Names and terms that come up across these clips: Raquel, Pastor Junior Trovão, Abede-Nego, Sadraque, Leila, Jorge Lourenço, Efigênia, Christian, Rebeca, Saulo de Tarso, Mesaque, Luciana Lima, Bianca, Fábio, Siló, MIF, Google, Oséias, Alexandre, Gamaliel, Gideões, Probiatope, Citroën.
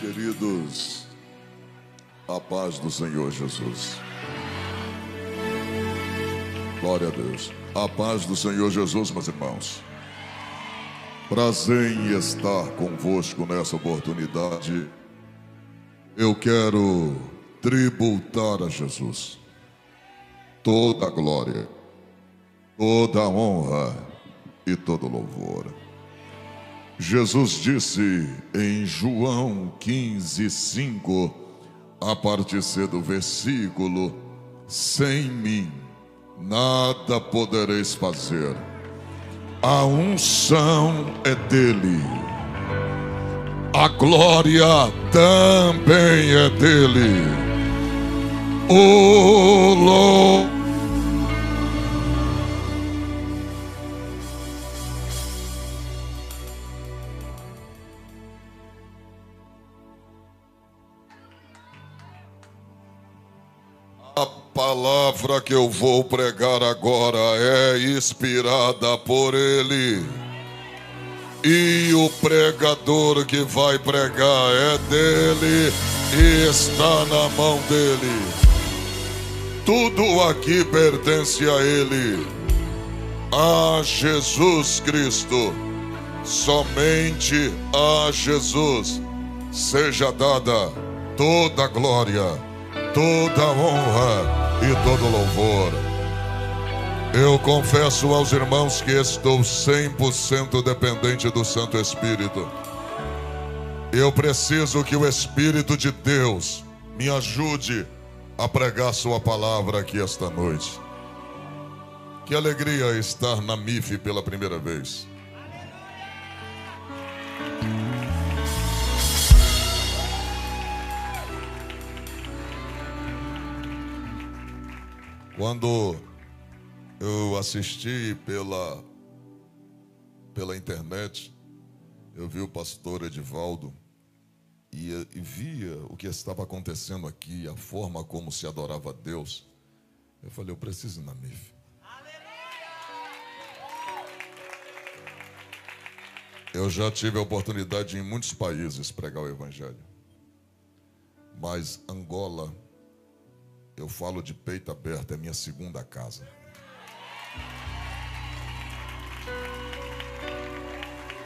Queridos, a paz do Senhor Jesus. Glória a Deus. A paz do Senhor Jesus, meus irmãos. Prazer em estar convosco nessa oportunidade. Eu quero tributar a Jesus toda a glória, toda a honra e todo o louvor. Jesus disse em João 15:5, a parte C do versículo: sem mim nada podereis fazer. A unção é dele, a glória também é dele. O louvor. A palavra que eu vou pregar agora é inspirada por ele, e o pregador que vai pregar é dele e está na mão dele. Tudo aqui pertence a ele, a Jesus Cristo. Somente a Jesus seja dada toda a glória, toda a honra e todo louvor. Eu confesso aos irmãos que estou 100% dependente do Santo Espírito. Eu preciso que o Espírito de Deus me ajude a pregar sua palavra aqui esta noite. Que alegria estar na MIF pela primeira vez. Quando eu assisti pela internet, eu vi o pastor Edivaldo e via o que estava acontecendo aqui, a forma como se adorava a Deus. Eu falei, eu preciso ir na MIF. Eu já tive a oportunidade de, em muitos países, pregar o evangelho. Mas Angola, eu falo de peito aberto, é minha segunda casa.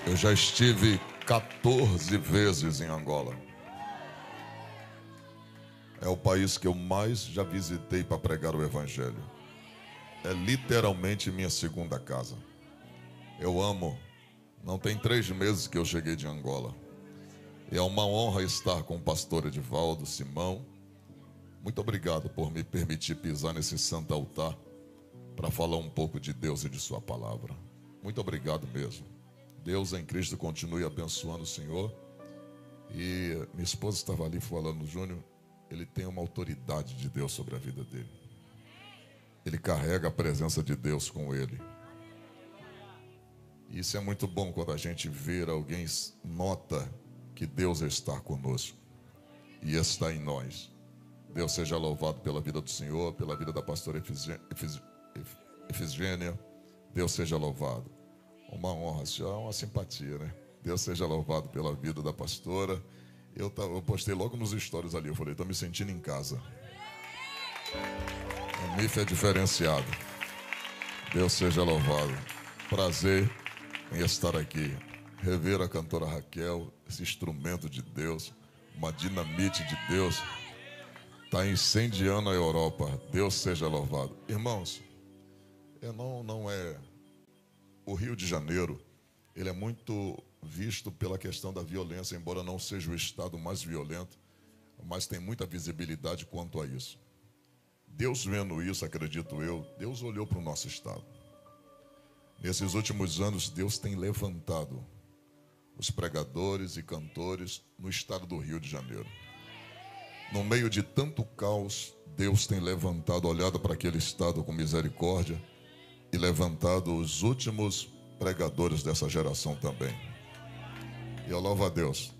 Eu já estive 14 vezes em Angola. É o país que eu mais já visitei para pregar o evangelho. É literalmente minha segunda casa. Eu amo. Não tem 3 meses que eu cheguei de Angola. E é uma honra estar com o pastor Edivaldo Simão. Muito obrigado por me permitir pisar nesse santo altar para falar um pouco de Deus e de sua palavra. Muito obrigado mesmo. Deus em Cristo continue abençoando o Senhor. E minha esposa estava ali falando, Júnior, ele tem uma autoridade de Deus sobre a vida dele. Ele carrega a presença de Deus com ele. E isso é muito bom quando a gente vê, alguém nota que Deus está conosco e está em nós. Deus seja louvado pela vida do Senhor, pela vida da pastora Efigênia. Deus seja louvado. Uma honra, senhor, uma simpatia, né? Deus seja louvado pela vida da pastora. Eu postei logo nos stories ali, eu falei, estou me sentindo em casa. O MIF é diferenciado. Deus seja louvado. Prazer em estar aqui. Rever a cantora Raquel, esse instrumento de Deus, uma dinamite de Deus. Está incendiando a Europa. Deus seja louvado. Irmãos, não é... O Rio de Janeiro, ele é muito visto pela questão da violência, embora não seja o estado mais violento, mas tem muita visibilidade quanto a isso. Deus vendo isso, acredito eu, Deus olhou para o nosso estado. Nesses últimos anos, Deus tem levantado os pregadores e cantores no estado do Rio de Janeiro. No meio de tanto caos, Deus tem levantado, olhado para aquele estado com misericórdia e levantado os últimos pregadores dessa geração também. E eu louvo a Deus.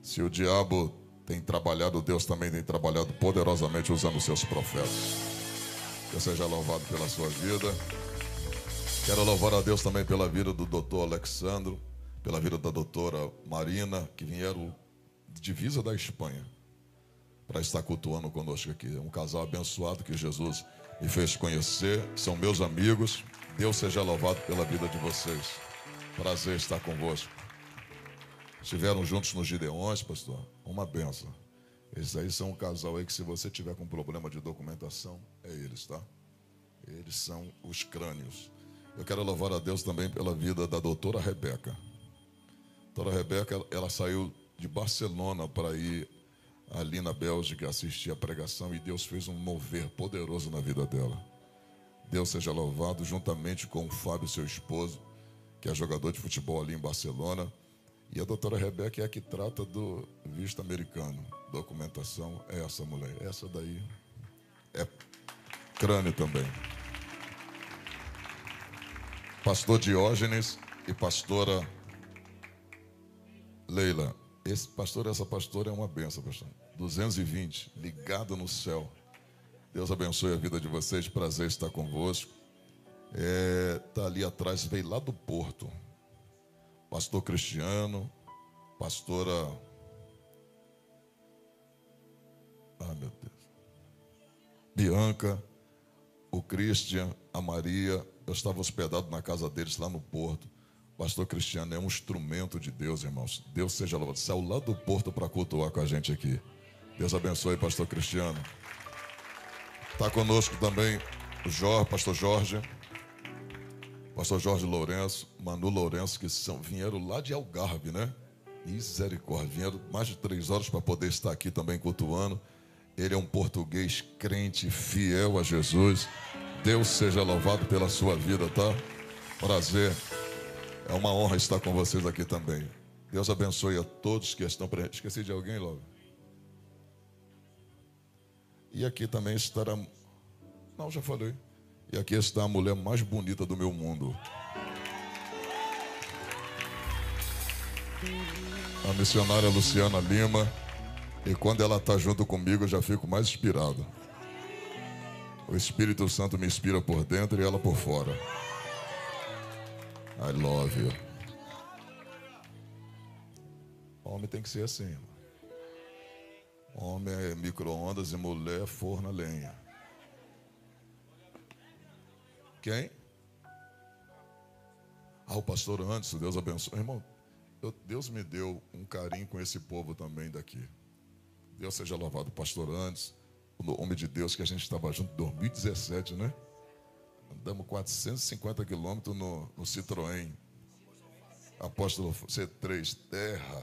Se o diabo tem trabalhado, Deus também tem trabalhado poderosamente usando seus profetas. Que eu seja louvado pela sua vida. Quero louvar a Deus também pela vida do doutor Alexandre, pela vida da doutora Marina, que vieram divisa da Espanha, para estar cultuando conosco aqui. É um casal abençoado que Jesus me fez conhecer, são meus amigos. Deus seja louvado pela vida de vocês. Prazer estar convosco. Estiveram juntos nos Gideões, pastor, uma benção. Esses aí são um casal aí que, se você tiver com problema de documentação, é eles, tá? Eles são os crânios. Eu quero louvar a Deus também pela vida da doutora Rebeca. A doutora Rebeca, ela saiu de Barcelona para ir ali na Bélgica assistir a pregação, e Deus fez um mover poderoso na vida dela. Deus seja louvado, juntamente com o Fábio, seu esposo, que é jogador de futebol ali em Barcelona. E a doutora Rebeca é a que trata do visto americano. Documentação é essa mulher. Essa daí é crânio também. Pastor Diógenes e pastora Leila. Esse pastor e essa pastora é uma benção, pastor. 220, ligado no céu. Deus abençoe a vida de vocês. Prazer estar convosco. Está ali atrás, veio lá do Porto. Pastor Cristiano, pastora... Ah, meu Deus. Bianca, o Christian, a Maria. Eu estava hospedado na casa deles lá no Porto. Pastor Cristiano é um instrumento de Deus, irmãos. Deus seja louvado. Saiu lá do Porto para cultuar com a gente aqui. Deus abençoe, pastor Cristiano. Está conosco também o Jorge, pastor Jorge. Pastor Jorge Lourenço, Manu Lourenço, que vieram lá de Algarve, né? Misericórdia. Vieram mais de 3 horas para poder estar aqui também cultuando. Ele é um português crente, fiel a Jesus. Deus seja louvado pela sua vida, tá? Prazer. É uma honra estar com vocês aqui também. Deus abençoe a todos que estão presentes. Esqueci de alguém logo? E aqui também estará... Não, já falei. E aqui está a mulher mais bonita do meu mundo. A missionária Luciana Lima. E quando ela está junto comigo, eu já fico mais inspirado. O Espírito Santo me inspira por dentro e ela por fora. I love you. Homem tem que ser assim, irmão. Homem é micro-ondas e mulher é forno a lenha. Quem? Ah, o pastor Anderson, Deus abençoe. Irmão, Deus me deu um carinho com esse povo também daqui. Deus seja louvado, pastor Anderson, o homem de Deus que a gente estava junto em 2017, né? Andamos 450 quilômetros no Citroën Apóstolo C3 Terra.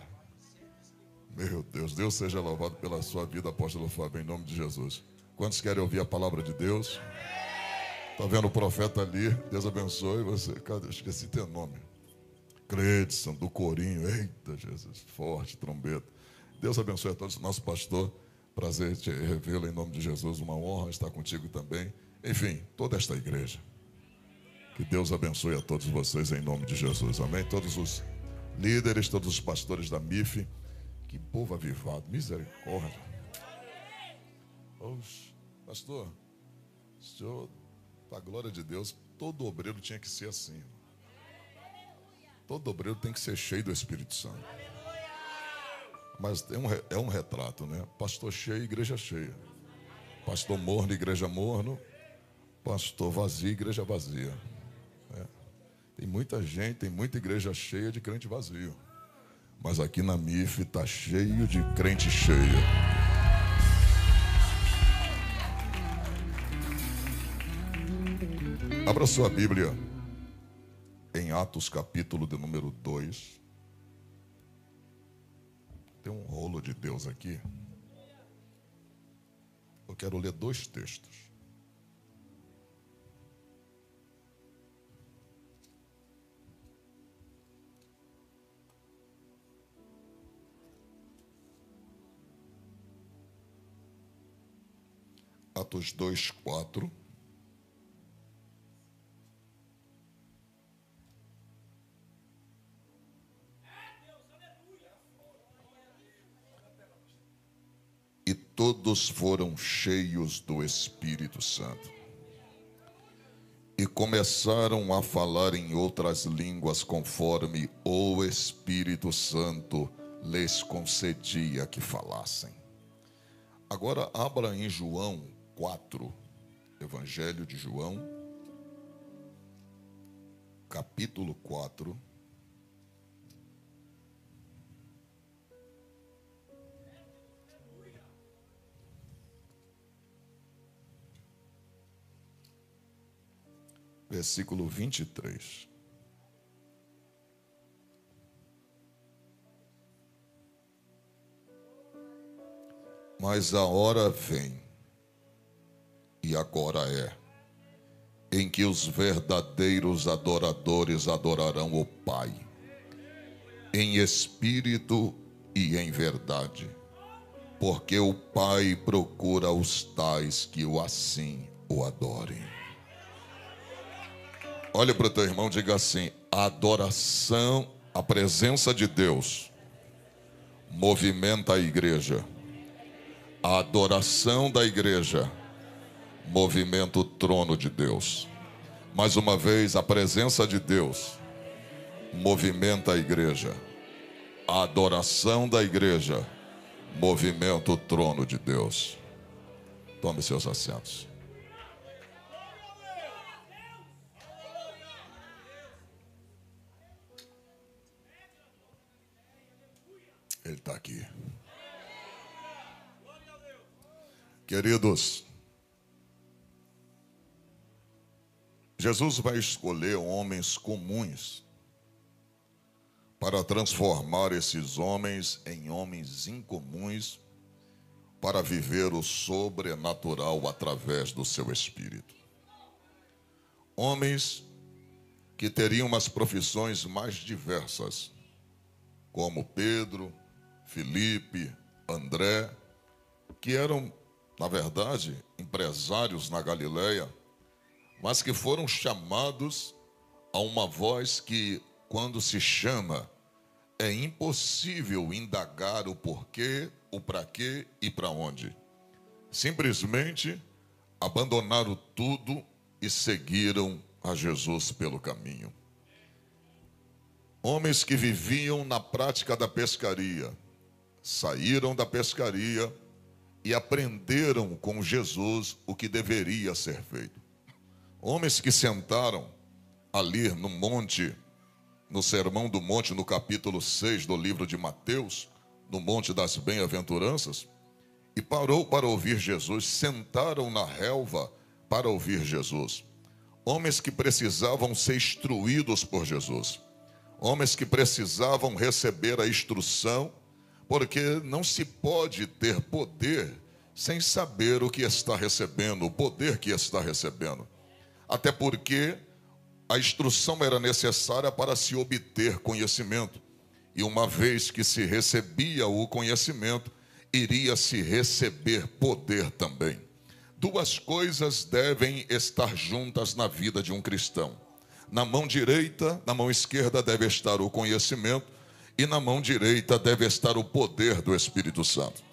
Meu Deus, Deus seja louvado pela sua vida, Apóstolo Fábio, em nome de Jesus. Quantos querem ouvir a palavra de Deus? Está vendo o profeta ali? Deus abençoe você. Cadê? Esqueci teu nome. Credson, do Corinho. Eita, Jesus, forte trombeta. Deus abençoe a todos. Nosso pastor, prazer te revê-lo em nome de Jesus. Uma honra estar contigo também. Enfim, toda esta igreja. Que Deus abençoe a todos vocês em nome de Jesus. Amém? Todos os líderes, todos os pastores da MIF. Que povo avivado. Misericórdia. Oxe, pastor, o senhor, para a glória de Deus, todo obreiro tinha que ser assim. Todo obreiro tem que ser cheio do Espírito Santo. Mas é um retrato, né? Pastor cheio, igreja cheia. Pastor morno, igreja morno. Pastor vazio, igreja vazia. É. Tem muita gente, tem muita igreja cheia de crente vazio. Mas aqui na MIF está cheio de crente cheia. Abra sua Bíblia em Atos, capítulo de número 2. Tem um rolo de Deus aqui. Eu quero ler 2 textos. Atos 2:4. E todos foram cheios do Espírito Santo e começaram a falar em outras línguas conforme o Espírito Santo lhes concedia que falassem. Agora abra em João 4, Evangelho de João, capítulo 4. Versículo 23. Mas a hora vem, e agora é, em que os verdadeiros adoradores adorarão o Pai, em espírito e em verdade, porque o Pai procura os tais que o assim o adorem. Olha para o teu irmão e diga assim: a adoração, a presença de Deus movimenta a igreja. A adoração da igreja movimenta o trono de Deus. Mais uma vez, a presença de Deus movimenta a igreja. A adoração da igreja movimenta o trono de Deus. Tome seus assentos. Ele está aqui. Queridos, Jesus vai escolher homens comuns para transformar esses homens em homens incomuns para viver o sobrenatural através do seu espírito. Homens que teriam as profissões mais diversas, como Pedro, Filipe, André, que eram, na verdade, empresários na Galileia, mas que foram chamados a uma voz que, quando se chama, é impossível indagar o porquê, o para quê e para onde. Simplesmente abandonaram tudo e seguiram a Jesus pelo caminho. Homens que viviam na prática da pescaria, saíram da pescaria e aprenderam com Jesus o que deveria ser feito. Homens que sentaram ali no monte, no Sermão do Monte, no capítulo 6 do livro de Mateus, no Monte das Bem-aventuranças, e parou para ouvir Jesus, sentaram na relva para ouvir Jesus. Homens que precisavam ser instruídos por Jesus. Homens que precisavam receber a instrução, porque não se pode ter poder sem saber o que está recebendo, o poder que está recebendo. Até porque a instrução era necessária para se obter conhecimento. E uma vez que se recebia o conhecimento, iria se receber poder também. Duas coisas devem estar juntas na vida de um cristão. Na mão direita, na mão esquerda deve estar o conhecimento, e na mão direita deve estar o poder do Espírito Santo.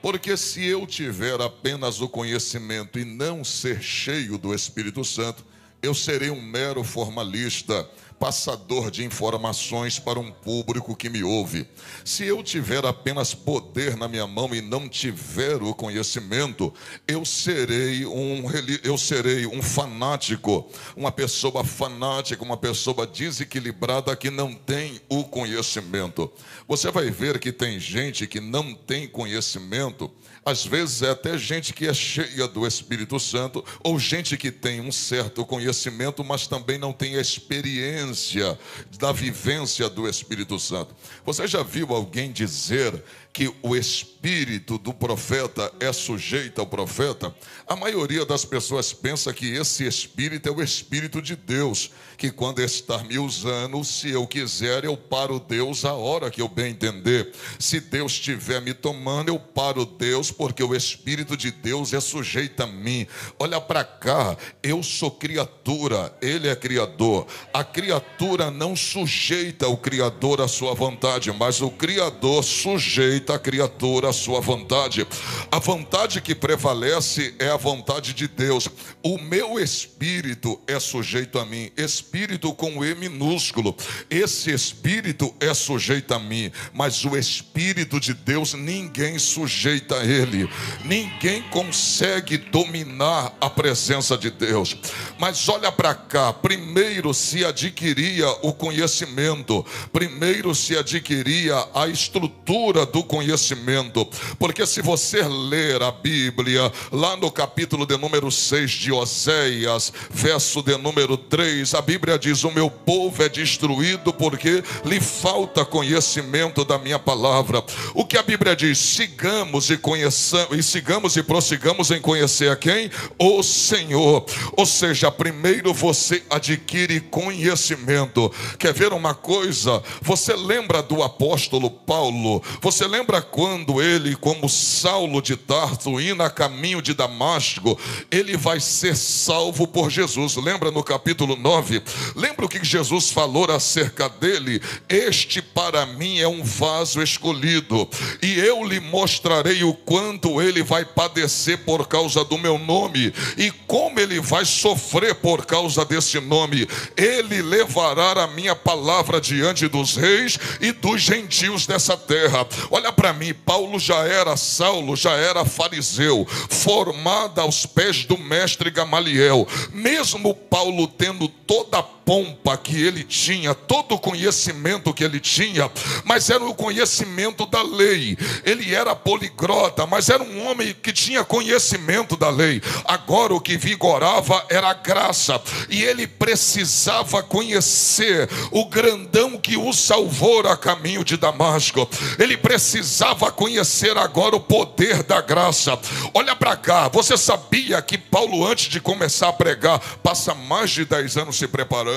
Porque se eu tiver apenas o conhecimento e não ser cheio do Espírito Santo, eu serei um mero formalista, passador de informações para um público que me ouve. Se eu tiver apenas poder na minha mão e não tiver o conhecimento, eu serei um fanático, uma pessoa fanática, uma pessoa desequilibrada que não tem o conhecimento. Você vai ver que tem gente que não tem conhecimento, às vezes é até gente que é cheia do Espírito Santo, ou gente que tem um certo conhecimento, mas também não tem a experiência da vivência do Espírito Santo. Você já viu alguém dizer que o espírito do profeta é sujeito ao profeta? A maioria das pessoas pensa que esse espírito é o Espírito de Deus, que quando está me usando, se eu quiser, eu paro Deus a hora que eu bem entender. Se Deus estiver me tomando, eu paro Deus, porque o Espírito de Deus é sujeito a mim. Olha para cá, eu sou criatura, ele é criador. A criatura não sujeita o Criador à sua vontade, mas o Criador sujeita feita a criatura à sua vontade. A vontade que prevalece é a vontade de Deus. O meu espírito é sujeito a mim. Espírito com E minúsculo. Esse espírito é sujeito a mim, mas o espírito de Deus ninguém sujeita a ele. Ninguém consegue dominar a presença de Deus. Mas olha para cá, primeiro se adquiria o conhecimento, primeiro se adquiria a estrutura do conhecimento, porque se você ler a Bíblia, lá no capítulo de número 6 de Oséias, verso de número 3, a Bíblia diz: o meu povo é destruído porque lhe falta conhecimento da minha palavra. O que a Bíblia diz? Sigamos e conheçamos, e sigamos e prossigamos em conhecer a quem? O Senhor. Ou seja, primeiro você adquire conhecimento. Quer ver uma coisa? Você lembra do apóstolo Paulo? Você lembra quando ele, como Saulo de Tarso, indo a caminho de Damasco, ele vai ser salvo por Jesus? Lembra no capítulo 9? Lembra o que Jesus falou acerca dele? Este para mim é um vaso escolhido, e eu lhe mostrarei o quanto ele vai padecer por causa do meu nome, e como ele vai sofrer por causa desse nome. Ele levará a minha palavra diante dos reis e dos gentios dessa terra. Olha para mim, Paulo já era Saulo, já era fariseu, formado aos pés do mestre Gamaliel. Mesmo Paulo tendo toda a pompa que ele tinha, todo o conhecimento que ele tinha, mas era o conhecimento da lei. Ele era poligrota, mas era um homem que tinha conhecimento da lei. Agora o que vigorava era a graça, e ele precisava conhecer o grandão que o salvou a caminho de Damasco. Ele precisava conhecer agora o poder da graça. Olha para cá, você sabia que Paulo, antes de começar a pregar, passa mais de 10 anos se preparando?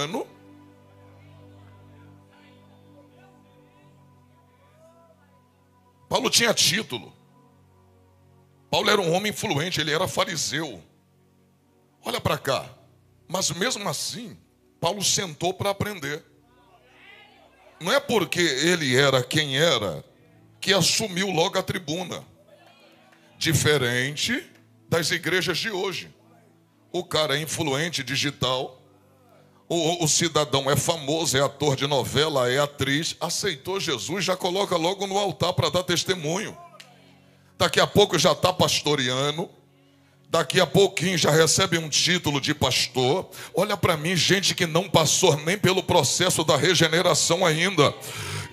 Paulo tinha título. Paulo era um homem influente, ele era fariseu. Olha para cá. Mas mesmo assim, Paulo sentou para aprender. Não é porque ele era quem era que assumiu logo a tribuna. Diferente das igrejas de hoje. O cara é influente digital. O cidadão é famoso, é ator de novela, é atriz. Aceitou Jesus, já coloca logo no altar para dar testemunho. Daqui a pouco já está pastoreando. Daqui a pouquinho já recebe um título de pastor. Olha para mim, gente que não passou nem pelo processo da regeneração ainda.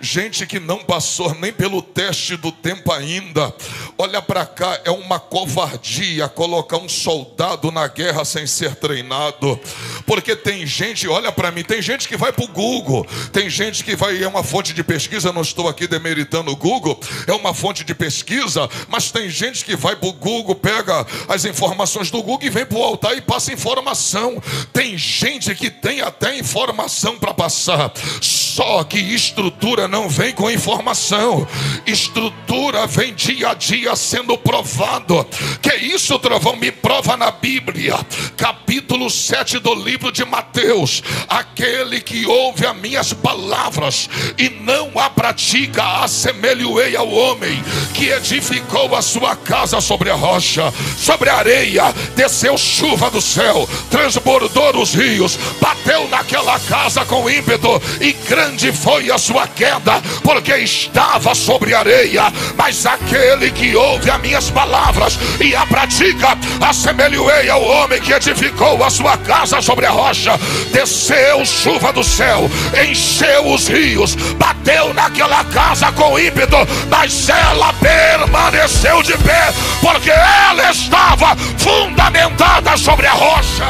Gente que não passou nem pelo teste do tempo ainda. Olha para cá, é uma covardia colocar um soldado na guerra sem ser treinado. Porque tem gente, olha para mim, tem gente que vai para o Google. Tem gente que vai, é uma fonte de pesquisa, não estou aqui demeritando o Google. É uma fonte de pesquisa, mas tem gente que vai para o Google, pega as informações do Google e vem para o altar e passa informação. Tem gente que tem até informação para passar. Só que estrutura não vem com informação. Estrutura vem dia a dia sendo provado. Que é isso, Trovão? Me prova na Bíblia. Capítulo 7 do livro de Mateus. Aquele que ouve as minhas palavras e não a pratica, assemelho-ei ao homem que edificou a sua casa sobre a rocha, sobre a areia. Desceu chuva do céu, transbordou os rios, bateu naquela casa com ímpeto, e grande foi a sua queda, porque estava sobre areia. Mas aquele que ouve as minhas palavras e a pratica, assemelho-ei ao homem que edificou a sua casa sobre a rocha. Desceu chuva do céu, encheu os rios, bateu naquela casa com ímpeto, mas ela permaneceu de pé, porque ela estava fundamentada sobre a rocha.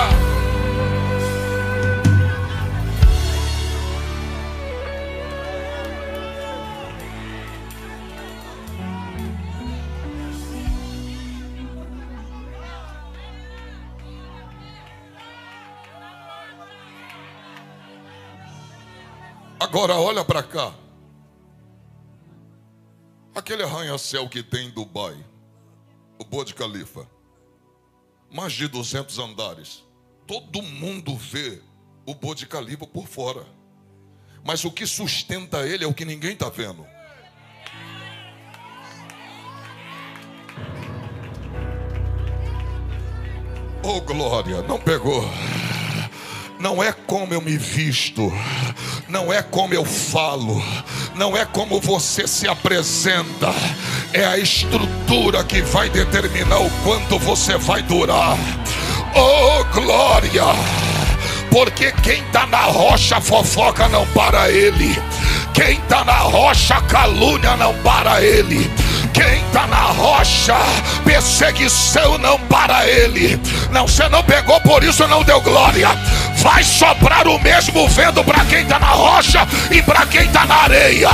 Agora olha para cá. Aquele arranha-céu que tem em Dubai, o Burj Khalifa, mais de 200 andares. Todo mundo vê o Burj Khalifa por fora, mas o que sustenta ele é o que ninguém está vendo. Oh glória, não pegou. Não é como eu me visto, não é como eu falo, não é como você se apresenta, é a estrutura que vai determinar o quanto você vai durar. Oh glória! Porque quem está na rocha, fofoca não para ele. Quem está na rocha, calúnia não para ele. Quem está na rocha, perseguição não para ele. Não, você não pegou, por isso não deu glória. Vai soprar o mesmo vento para quem está na rocha e para quem está na areia.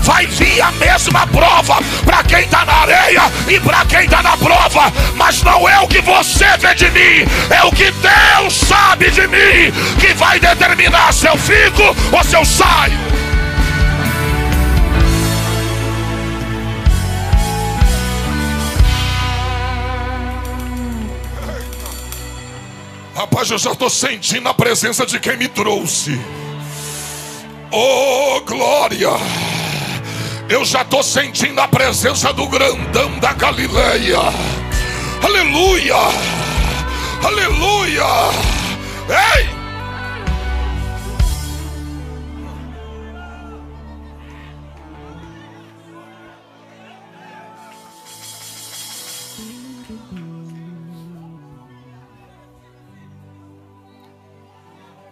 Vai vir a mesma prova para quem está na areia e para quem está na prova. Mas não é o que você vê de mim, é o que Deus sabe de mim que vai determinar se eu fico ou se eu saio. Rapaz, eu já estou sentindo a presença de quem me trouxe. Oh, glória! Eu já estou sentindo a presença do grandão da Galileia. Aleluia! Aleluia! Ei!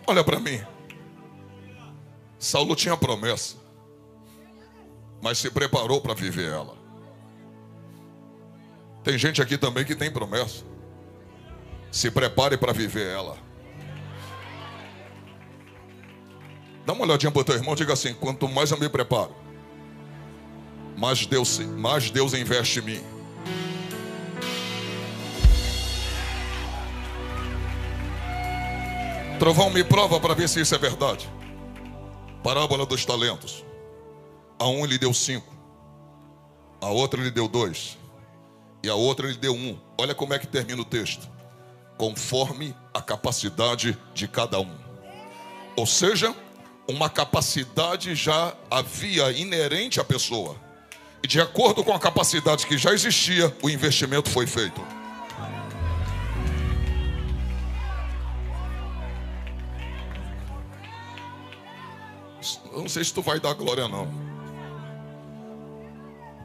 Olha para mim. Saulo tinha promessa, mas se preparou para viver ela. Tem gente aqui também que tem promessa. Se prepare para viver ela. Dá uma olhadinha para o teu irmão e diga assim: quanto mais eu me preparo, mais Deus investe em mim. Trovão, me prova para ver se isso é verdade. Parábola dos talentos. A um ele deu 5. A outra ele deu 2. E a outra ele deu 1. Olha como é que termina o texto. Conforme a capacidade de cada um. Ou seja, uma capacidade já havia inerente à pessoa. E de acordo com a capacidade que já existia, o investimento foi feito. Eu não sei se tu vai dar glória não.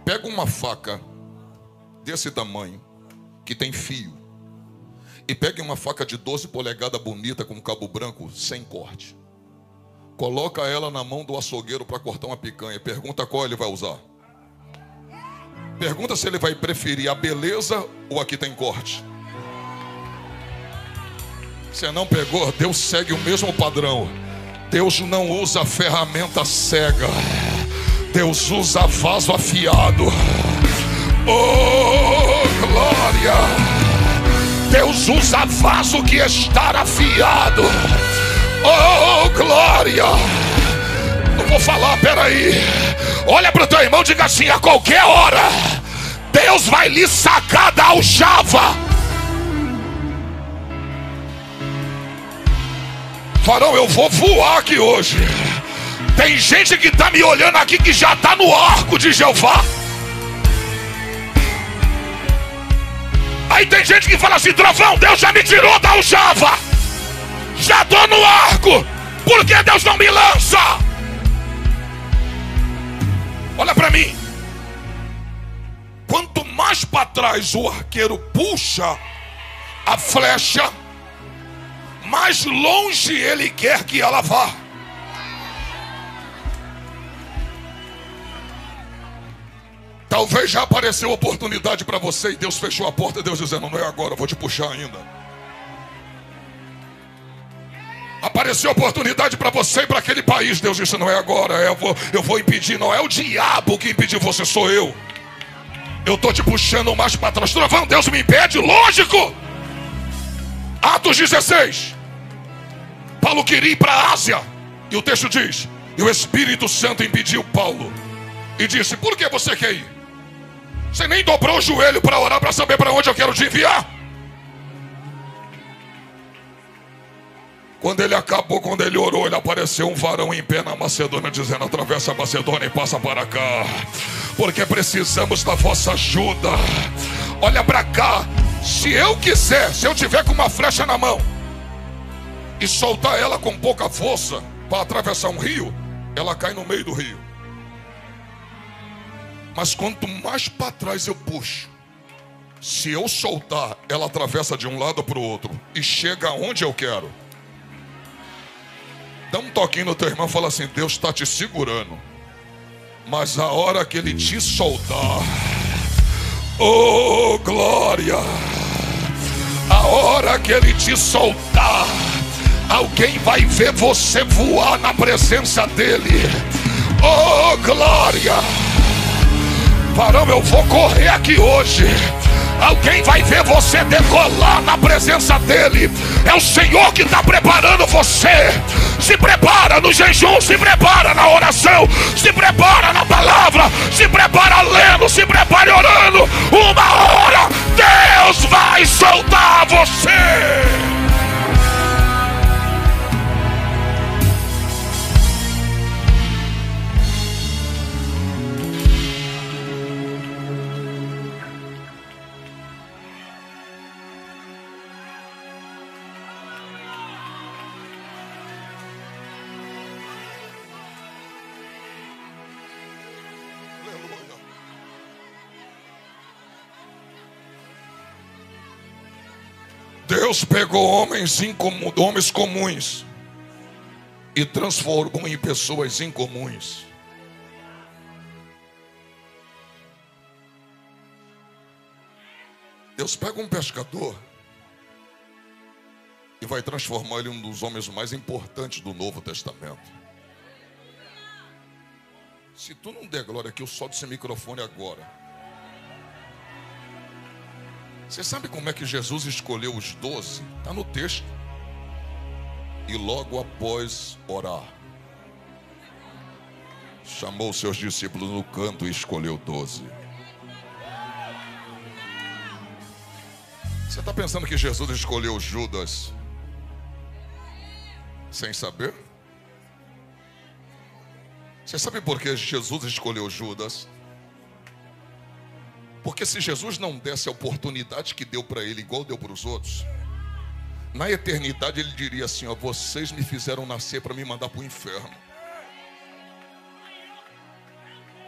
Pega uma faca desse tamanho, que tem fio, e pega uma faca de 12 polegadas bonita com cabo branco, sem corte. Coloca ela na mão do açougueiro para cortar uma picanha. Pergunta qual ele vai usar. Pergunta se ele vai preferir a beleza ou a que tem corte. Você não pegou? Deus segue o mesmo padrão. Deus não usa ferramenta cega. Deus usa vaso afiado. Oh, glória! Deus usa vaso que está afiado. Oh, glória! Eu vou falar, peraí. Olha para o teu irmão e diga assim: a qualquer hora, Deus vai lhe sacar da aljava. Farão, eu vou voar aqui hoje. Tem gente que está me olhando aqui que já está no arco de Jeová. Aí tem gente que fala assim: Trovão, Deus já me tirou da aljava, já estou no arco, por que Deus não me lança? Olha para mim. Quanto mais para trás o arqueiro puxa a flecha, mais longe ele quer que ela vá. Talvez já apareceu oportunidade para você e Deus fechou a porta, Deus dizendo: não é agora, eu vou te puxar ainda. Apareceu oportunidade para você e para aquele país, Deus disse: não é agora, eu vou impedir. Não é o diabo que impediu você, sou eu. Eu estou te puxando mais para trás. Trovão, Deus me impede? Lógico. Atos 16. Paulo queria ir para a Ásia. E o texto diz: e o Espírito Santo impediu Paulo. E disse: por que você quer ir? Você nem dobrou o joelho para orar, para saber para onde eu quero te enviar. Quando ele acabou, quando ele orou, ele apareceu um varão em pé na Macedônia, dizendo: atravessa a Macedônia e passa para cá, porque precisamos da vossa ajuda. Olha para cá. Se eu quiser, se eu tiver com uma flecha na mão e soltar ela com pouca força para atravessar um rio, ela cai no meio do rio. Mas quanto mais para trás eu puxo, se eu soltar, ela atravessa de um lado para o outro e chega aonde eu quero. Dá um toquinho no teu irmão e fala assim: Deus está te segurando, mas a hora que ele te soltar, oh glória, a hora que ele te soltar, alguém vai ver você voar na presença dele. Oh glória, varão, eu vou correr aqui hoje. Alguém vai ver você decolar na presença dele. É o Senhor que está preparando você. Se prepara no jejum, se prepara na oração, se prepara na palavra, se prepara lendo, se prepara orando. Uma hora Deus vai soltar você. Deus pegou homens comuns e transformou em pessoas incomuns. Deus pega um pescador e vai transformar ele em um dos homens mais importantes do Novo Testamento. Se tu não der glória aqui, eu solto esse microfone agora. Você sabe como é que Jesus escolheu os 12? Está no texto. E logo após orar, chamou seus discípulos no canto e escolheu 12. Você está pensando que Jesus escolheu Judas sem saber? Você sabe por que Jesus escolheu Judas? Porque se Jesus não desse a oportunidade que deu para ele, igual deu para os outros, na eternidade ele diria assim: ó, vocês me fizeram nascer para me mandar para o inferno.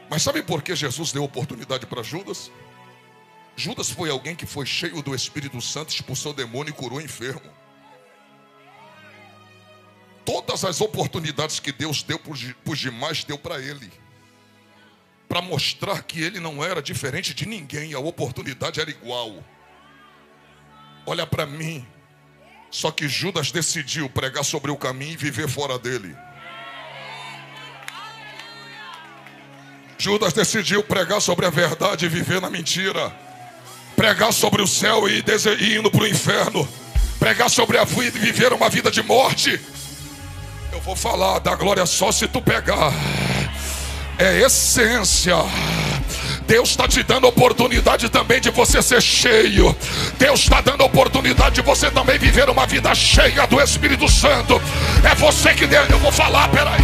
Mas sabe por que Jesus deu oportunidade para Judas? Judas foi alguém que foi cheio do Espírito Santo, expulsou o demônio e curou o enfermo. Todas as oportunidades que Deus deu para os demais, deu para ele, para mostrar que ele não era diferente de ninguém, a oportunidade era igual. Olha para mim. Só que Judas decidiu pregar sobre o caminho e viver fora dele. Judas decidiu pregar sobre a verdade e viver na mentira. Pregar sobre o céu e indo para o inferno. Pregar sobre a vida e viver uma vida de morte. Eu vou falar da glória só se tu pegar. É essência. Deus está te dando oportunidade também de você ser cheio. Deus está dando oportunidade de você também viver uma vida cheia do Espírito Santo. É você que deu. Eu vou falar, peraí.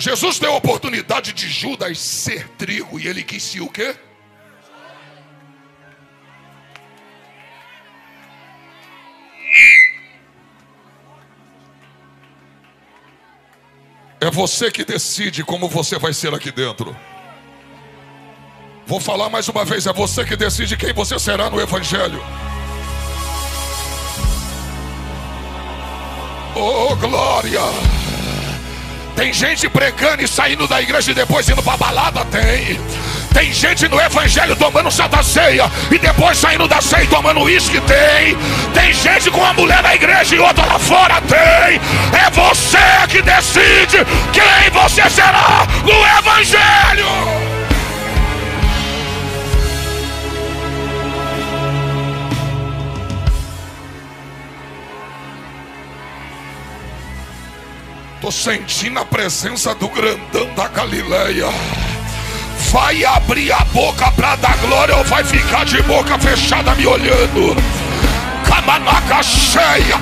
Jesus deu a oportunidade de Judas ser trigo e ele quis ser o quê? É você que decide como você vai ser aqui dentro. Vou falar mais uma vez, é você que decide quem você será no Evangelho. Oh glória! Tem gente pregando e saindo da igreja e depois indo pra balada, tem. Tem gente no Evangelho tomando chá da ceia e depois saindo da ceia e tomando uísque, tem. Tem gente com uma mulher na igreja e outra lá fora, tem. É você que decide quem você será no Evangelho. Tô sentindo a presença do grandão da Galileia. Vai abrir a boca para dar glória ou vai ficar de boca fechada me olhando? Camanaca cheia.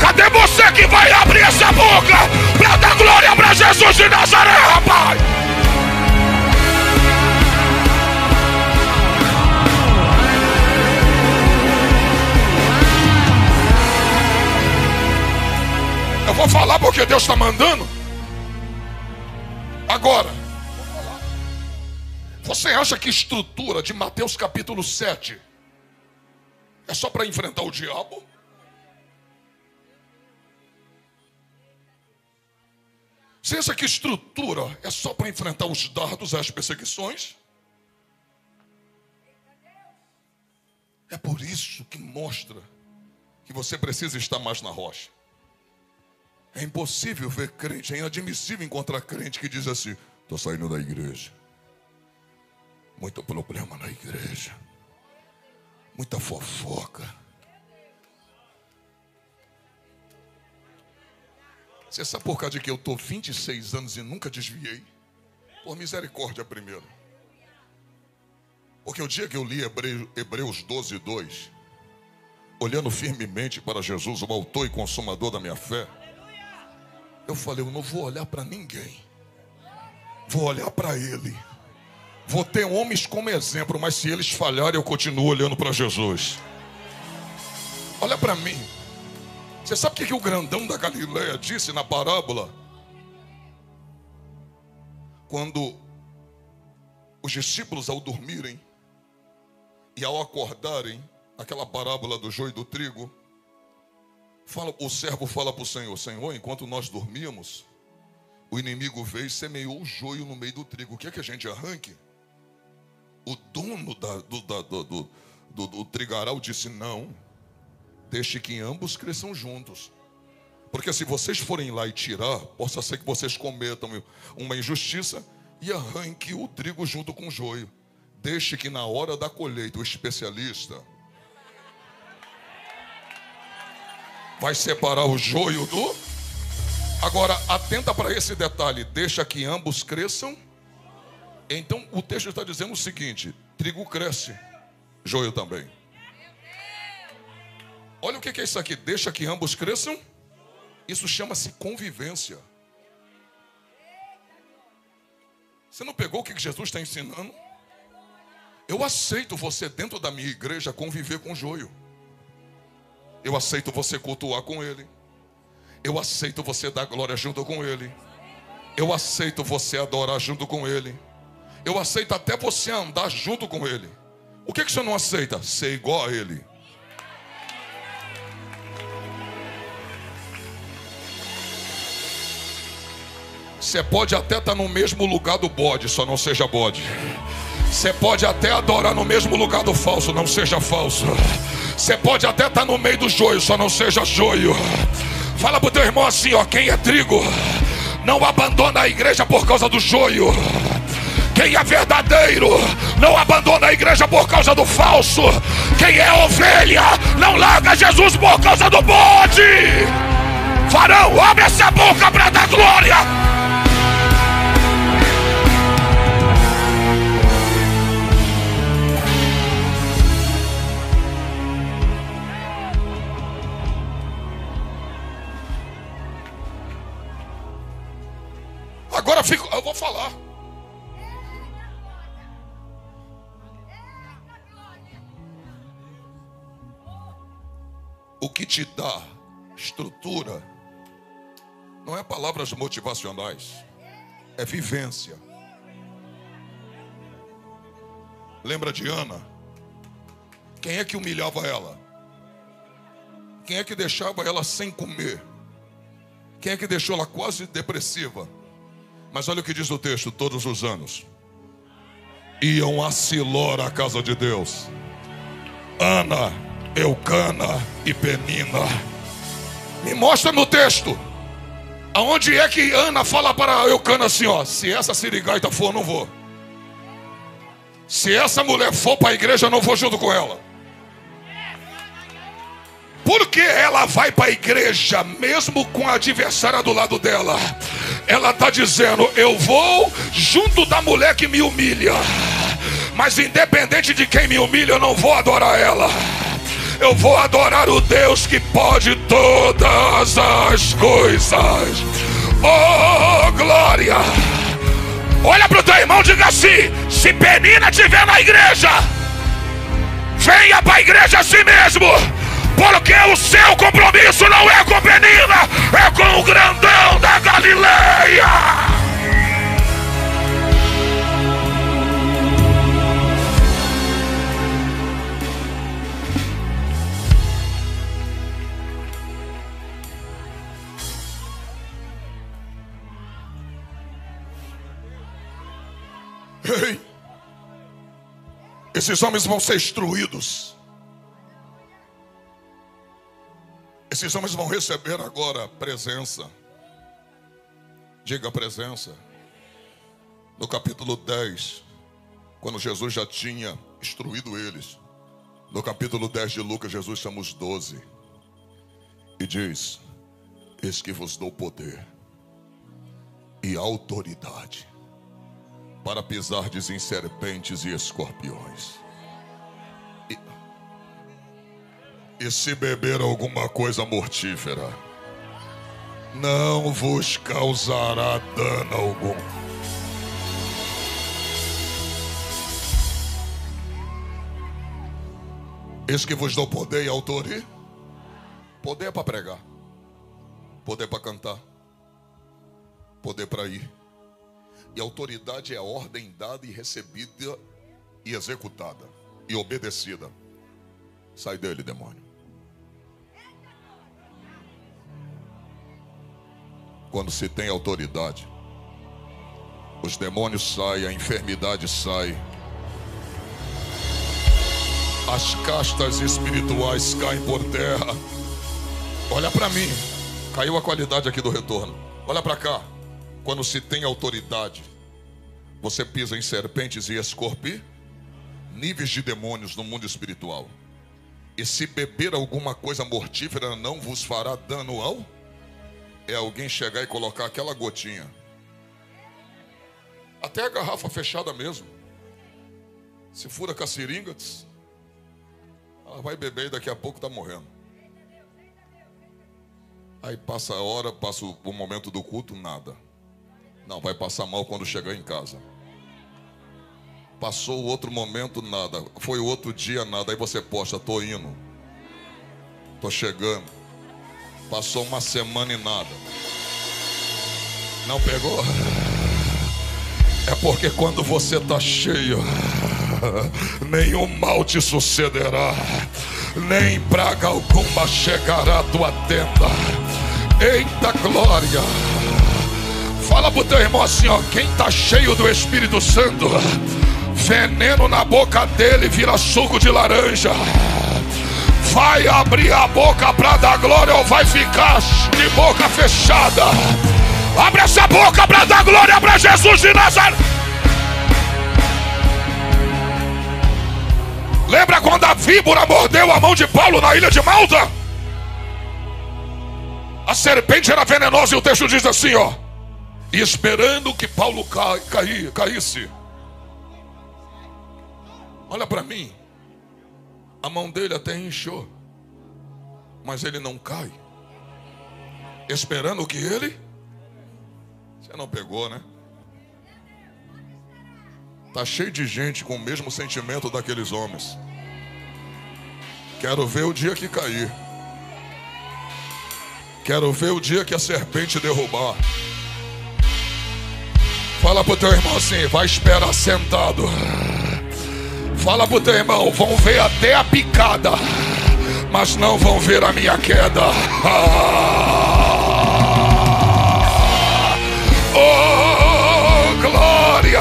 Cadê você que vai abrir essa boca para dar glória para Jesus de Eu vou falar porque Deus está mandando. Agora, você acha que a estrutura de Mateus capítulo 7 é só para enfrentar o diabo? Você acha que a estrutura é só para enfrentar os dardos e as perseguições? É por isso que mostra que você precisa estar mais na rocha. É impossível ver crente, é inadmissível encontrar crente que diz assim: estou saindo da igreja. Muito problema na igreja. Muita fofoca. Você sabe por causa de que eu estou 26 anos e nunca desviei? Por misericórdia primeiro. Porque o dia que eu li Hebreus 12, 2, olhando firmemente para Jesus, o autor e consumador da minha fé, eu falei, eu não vou olhar para ninguém. Vou olhar para Ele. Vou ter homens como exemplo, mas se eles falharem, eu continuo olhando para Jesus. Olha para mim. Você sabe o que o grandão da Galileia disse na parábola? Quando os discípulos, ao dormirem e ao acordarem, aquela parábola do joio e do trigo, o servo fala para o Senhor: Senhor, enquanto nós dormimos, o inimigo veio e semeou o joio no meio do trigo. O que é que a gente arranque? O dono do trigaral disse: não, deixe que ambos cresçam juntos. Porque se vocês forem lá e tirar, possa ser que vocês cometam uma injustiça e arranque o trigo junto com o joio. Deixe que na hora da colheita o especialista vai separar o joio do... Agora, atenta para esse detalhe. Deixa que ambos cresçam. Então, o texto está dizendo o seguinte: trigo cresce, joio também. Olha o que é isso aqui. Deixa que ambos cresçam. Isso chama-se convivência. Você não pegou o que Jesus está ensinando? Eu aceito você dentro da minha igreja conviver com o joio. Eu aceito você cultuar com ele. Eu aceito você dar glória junto com ele. Eu aceito você adorar junto com ele. Eu aceito até você andar junto com ele. O que você não aceita? Ser igual a ele. Você pode até estar no mesmo lugar do bode, só não seja bode. Você pode até adorar no mesmo lugar do falso, não seja falso. Você pode até estar no meio do joio, só não seja joio. Fala pro teu irmão assim, ó: quem é trigo não abandona a igreja por causa do joio. Quem é verdadeiro não abandona a igreja por causa do falso. Quem é ovelha não larga Jesus por causa do bode. Farão, abre essa boca para dar glória. Agora eu vou falar. O que te dá estrutura não é palavras motivacionais, é vivência. Lembra de Ana? Quem é que humilhava ela? Quem é que deixava ela sem comer? Quem é que deixou ela quase depressiva? Mas olha o que diz o texto: todos os anos iam a Siló, a casa de Deus, Ana, Eucana e Penina. Me mostra no texto aonde é que Ana fala para Eucana assim, ó: se essa sirigaita for, não vou. Se essa mulher for para a igreja, eu não vou junto com ela. Porque ela vai para a igreja mesmo com a adversária do lado dela. Ela está dizendo: eu vou junto da mulher que me humilha, mas independente de quem me humilha, eu não vou adorar ela. Eu vou adorar o Deus que pode todas as coisas. Oh, glória! Olha para o teu irmão e diga assim: se Penina estiver na igreja, venha para a igreja a si mesmo. porque o seu compromisso não é com Penina, é com o grandão da Galileia. Ei, esses homens vão ser instruídos. Esses homens vão receber agora presença. Diga presença. No capítulo 10, quando Jesus já tinha instruído eles, no capítulo 10 de Lucas, Jesus chama os 12 e diz: eis que vos dou poder e autoridade para pisardes em serpentes e escorpiões, e se beber alguma coisa mortífera, não vos causará dano algum. Eis que vos dou poder e autoridade. Poder para pregar, poder para cantar, poder para ir. E autoridade é ordem dada e recebida e executada e obedecida. Sai dele, demônio. Quando se tem autoridade, os demônios saem, a enfermidade sai, as castas espirituais caem por terra. Olha para mim. Caiu a qualidade aqui do retorno. Olha para cá. Quando se tem autoridade, você pisa em serpentes e escorpiões, níveis de demônios no mundo espiritual. E se beber alguma coisa mortífera, não vos fará dano ao... É alguém chegar e colocar aquela gotinha. Até a garrafa fechada mesmo. Se fura com a seringa, ela vai beber e daqui a pouco está morrendo. Aí passa a hora, passa o momento do culto, nada. Não, vai passar mal quando chegar em casa. Passou o outro momento, nada. Foi o outro dia, nada. Aí você posta: tô indo, tô chegando. Passou uma semana e nada. Não pegou? É porque quando você tá cheio, nenhum mal te sucederá, nem praga alguma chegará à tua tenda. Eita glória! Fala pro teu irmão assim, ó: quem tá cheio do Espírito Santo, veneno na boca dele vira suco de laranja. Vai abrir a boca pra dar glória ou vai ficar de boca fechada? Abre essa boca pra dar glória pra Jesus de Nazaré. Lembra quando a víbora mordeu a mão de Paulo na ilha de Malta? A serpente era venenosa e o texto diz assim, ó: e esperando que Paulo caísse. Olha para mim. A mão dele até inchou, mas ele não cai. Esperando que ele... Você não pegou, né? Tá cheio de gente com o mesmo sentimento daqueles homens. Quero ver o dia que cair. Quero ver o dia que a serpente derrubar. Fala pro teu irmão assim: vai esperar sentado. Fala pro teu irmão: vão ver até a picada, mas não vão ver a minha queda. Oh, glória!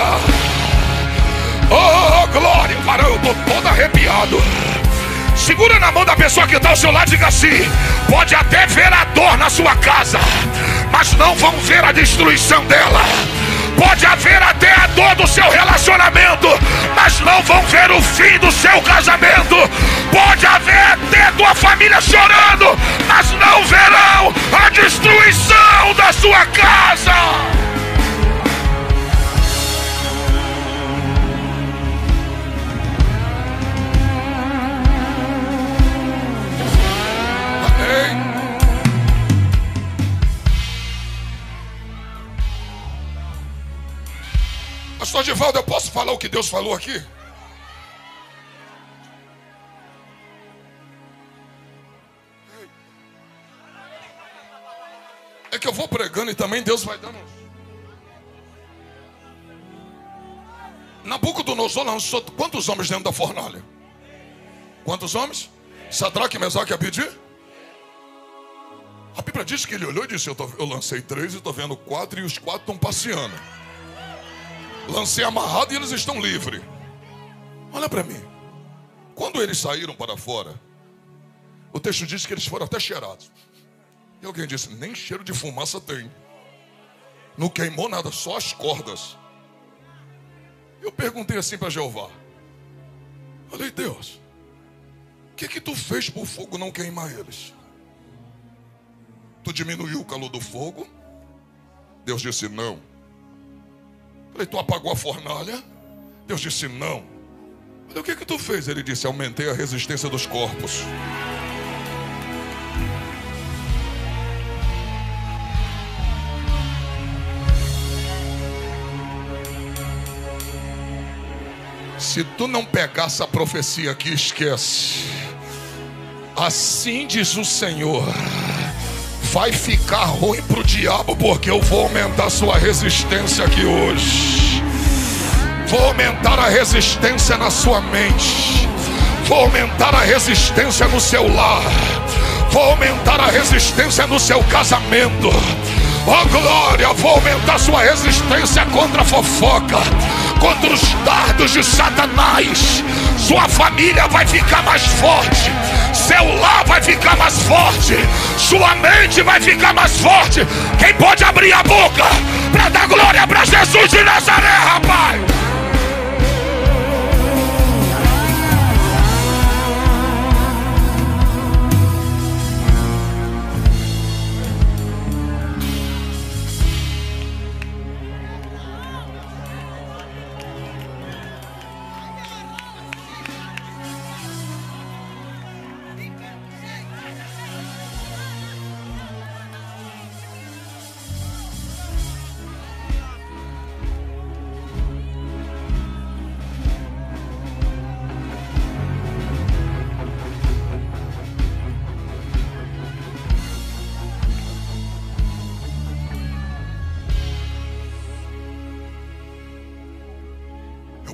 Oh, glória! Parou, eu tô todo arrepiado. Segura na mão da pessoa que está ao seu lado e diga assim: pode até ver a dor na sua casa, mas não vão ver a destruição dela. Pode haver até a dor do seu relacionamento, mas não vão ver o fim do seu casamento. Pode haver até tua família chorando, mas não verão a destruição da sua casa. Amém. Pastor Edivaldo, eu posso falar o que Deus falou aqui? pregando e também Deus vai dando. Nabucodonosor lançou quantos homens dentro da fornalha? Quantos homens? Sadraque, Mesaque e Abede-Nego? A Bíblia diz que ele olhou e disse: eu lancei 3 e estou vendo 4, e os 4 estão passeando. Lancei amarrado e eles estão livres. Olha para mim. Quando eles saíram para fora, o texto diz que eles foram até cheirados. E alguém disse: nem cheiro de fumaça tem. Não queimou nada, só as cordas. Eu perguntei assim para Jeová: olha aí, Deus, o que tu fez para o fogo não queimar eles? Tu diminuiu o calor do fogo? Deus disse não. Falei: tu apagou a fornalha? Deus disse não. Falei: o que tu fez? Ele disse: aumentei a resistência dos corpos. Se tu não pegar essa profecia aqui, esquece. Assim diz o Senhor: vai ficar ruim para o diabo, porque eu vou aumentar sua resistência aqui hoje. Vou aumentar a resistência na sua mente. Vou aumentar a resistência no seu lar. Vou aumentar a resistência no seu casamento. Oh glória, vou aumentar sua resistência contra a fofoca, contra os dardos de Satanás. Sua família vai ficar mais forte. Seu lar vai ficar mais forte. Sua mente vai ficar mais forte. Quem pode abrir a boca para dar glória para Jesus de Nazaré, rapaz?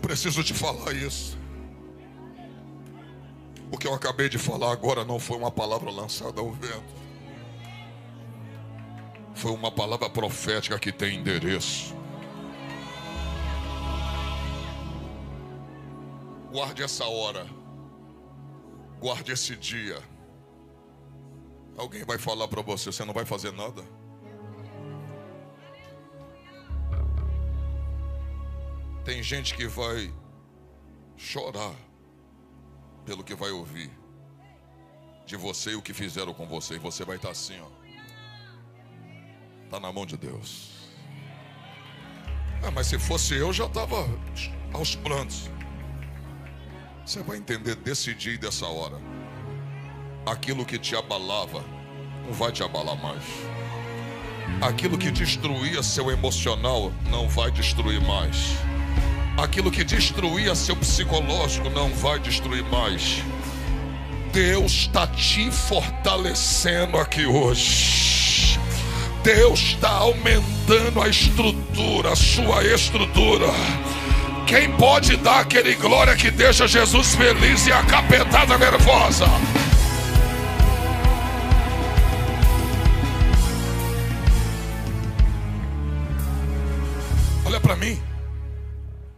Preciso te falar isso. O que eu acabei de falar agora não foi uma palavra lançada ao vento. Foi uma palavra profética que tem endereço. Guarde essa hora. Guarde esse dia. Alguém vai falar para você: você não vai fazer nada? Tem gente que vai chorar pelo que vai ouvir de você e o que fizeram com você. E você vai estar assim, ó. Está na mão de Deus. Ah, mas se fosse eu, já estava aos prantos. Você vai entender desse dia e dessa hora. Aquilo que te abalava não vai te abalar mais. Aquilo que destruía seu emocional não vai destruir mais. Aquilo que destruía seu psicológico não vai destruir mais. Deus está te fortalecendo aqui hoje. Deus está aumentando a estrutura, a sua estrutura. Quem pode dar aquele glória que deixa Jesus feliz e a capetada nervosa? Olha para mim.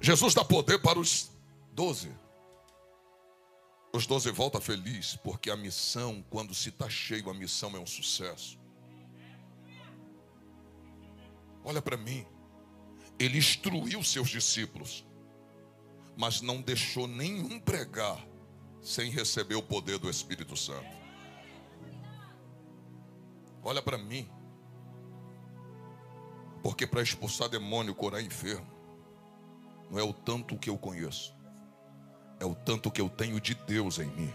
Jesus dá poder para os 12. Os 12 voltam felizes, porque a missão, quando se está cheio, a missão é um sucesso. Olha para mim. Ele instruiu seus discípulos, mas não deixou nenhum pregar sem receber o poder do Espírito Santo. Olha para mim. Porque para expulsar demônio, curar enfermo, não é o tanto que eu conheço, é o tanto que eu tenho de Deus em mim.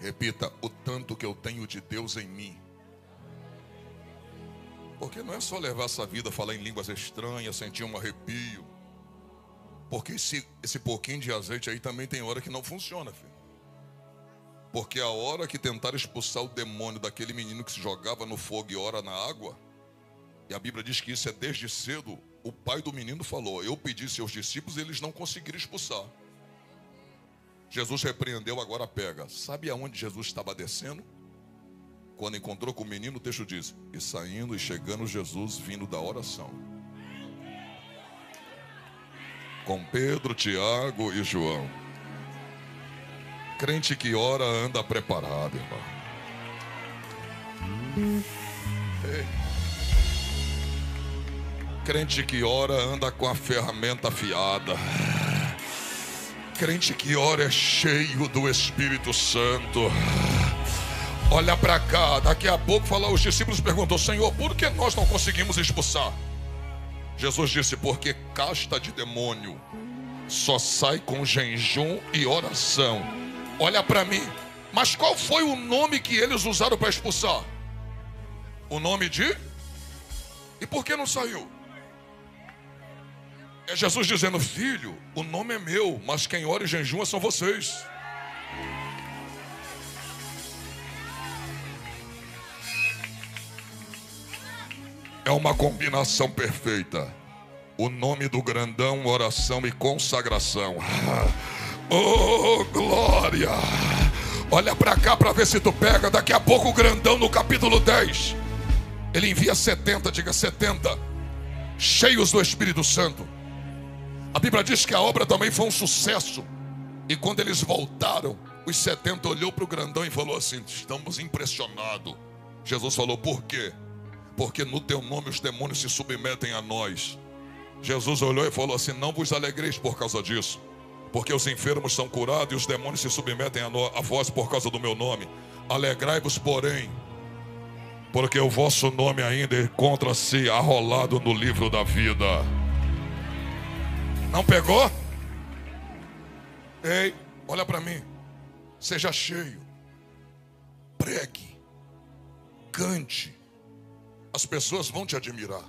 Repita: o tanto que eu tenho de Deus em mim. Porque não é só levar essa vida, falar em línguas estranhas, sentir um arrepio. Porque esse pouquinho de azeite aí também tem hora que não funciona, filho. Porque a hora que tentaram expulsar o demônio daquele menino que se jogava no fogo e ora na água, e a Bíblia diz que isso é desde cedo, o pai do menino falou: eu pedi seus discípulos e eles não conseguiram expulsar. Jesus repreendeu, agora pega. Sabe aonde Jesus estava descendo? Quando encontrou com o menino, o texto diz: e saindo e chegando Jesus, vindo da oração, com Pedro, Tiago e João. Crente que ora anda preparado, irmão. Ei. Crente que ora anda com a ferramenta afiada. Crente que ora é cheio do Espírito Santo. Olha para cá, daqui a pouco os discípulos perguntou: Senhor, por que nós não conseguimos expulsar? Jesus disse: porque casta de demônio só sai com jejum e oração. Olha para mim, mas qual foi o nome que eles usaram para expulsar? O nome de? E por que não saiu? É Jesus dizendo: filho, o nome é meu, mas quem ora e jejua são vocês. É uma combinação perfeita. O nome do grandão, oração e consagração. Oh, glória! Olha para cá para ver se tu pega. Daqui a pouco o grandão, no capítulo 10, ele envia 70, diga 70, cheios do Espírito Santo. A Bíblia diz que a obra também foi um sucesso. E quando eles voltaram, os 70 olhou para o grandão e falou assim: estamos impressionados. Jesus falou: por quê? Porque no teu nome os demônios se submetem a nós. Jesus olhou e falou assim: não vos alegreis por causa disso, porque os enfermos são curados e os demônios se submetem a vós por causa do meu nome. Alegrai-vos, porém, porque o vosso nome ainda encontra-se arrolado no livro da vida. Não pegou? Ei, olha para mim. Seja cheio. Pregue. Cante. As pessoas vão te admirar.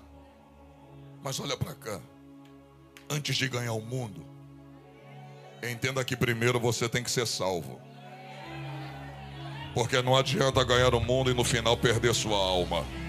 Mas olha para cá. Antes de ganhar o mundo, entenda que primeiro você tem que ser salvo. Porque não adianta ganhar o mundo e no final perder sua alma.